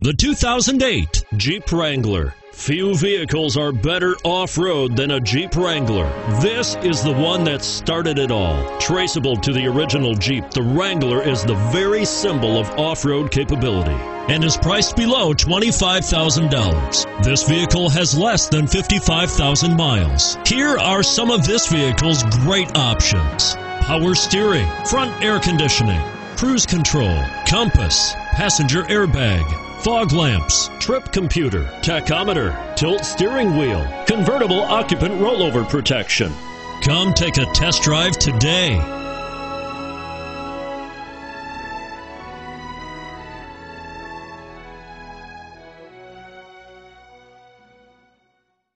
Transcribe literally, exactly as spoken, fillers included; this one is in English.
The two thousand eight Jeep Wrangler. Few vehicles are better off-road than a Jeep Wrangler. This is the one that started it all. Traceable to the original Jeep, the Wrangler is the very symbol of off-road capability and is priced below twenty-five thousand dollars. This vehicle has less than fifty-five thousand miles. Here are some of this vehicle's great options: power steering, front air conditioning, cruise control, compass, passenger airbag, fog lamps, trip computer, tachometer, tilt steering wheel, convertible occupant rollover protection. Come take a test drive today.